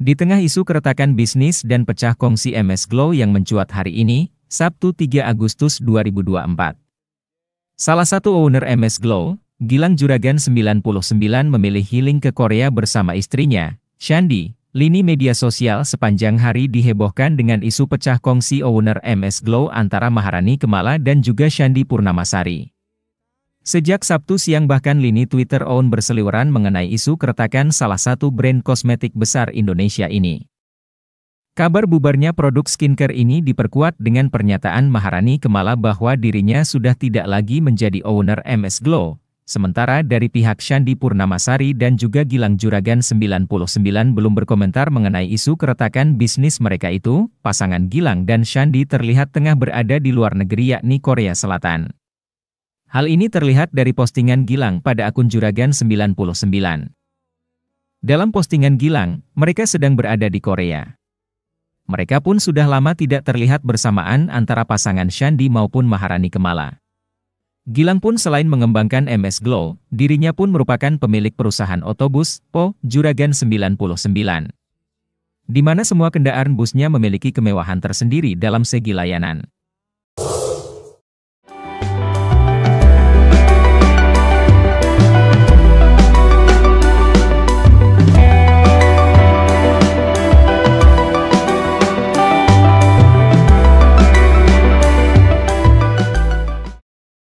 Di tengah isu keretakan bisnis dan pecah kongsi MS Glow yang mencuat hari ini, Sabtu 3 Agustus 2024. Salah satu owner MS Glow, Gilang Juragan 99 memilih healing ke Korea bersama istrinya, Shandy. Lini media sosial sepanjang hari dihebohkan dengan isu pecah kongsi owner MS Glow antara Maharani Kemala dan juga Shandy Purnamasari. Sejak Sabtu siang bahkan lini Twitter OWN berseliweran mengenai isu keretakan salah satu brand kosmetik besar Indonesia ini. Kabar bubarnya produk skincare ini diperkuat dengan pernyataan Maharani Kemala bahwa dirinya sudah tidak lagi menjadi owner MS Glow, sementara dari pihak Shandy Purnamasari dan juga Gilang Juragan 99 belum berkomentar mengenai isu keretakan bisnis mereka itu. Pasangan Gilang dan Shandy terlihat tengah berada di luar negeri yakni Korea Selatan. Hal ini terlihat dari postingan Gilang pada akun Juragan 99. Dalam postingan Gilang, mereka sedang berada di Korea. Mereka pun sudah lama tidak terlihat bersamaan antara pasangan Shandy maupun Maharani Kemala. Gilang pun selain mengembangkan MS Glow, dirinya pun merupakan pemilik perusahaan otobus PO Juragan 99. Di mana semua kendaraan busnya memiliki kemewahan tersendiri dalam segi layanan.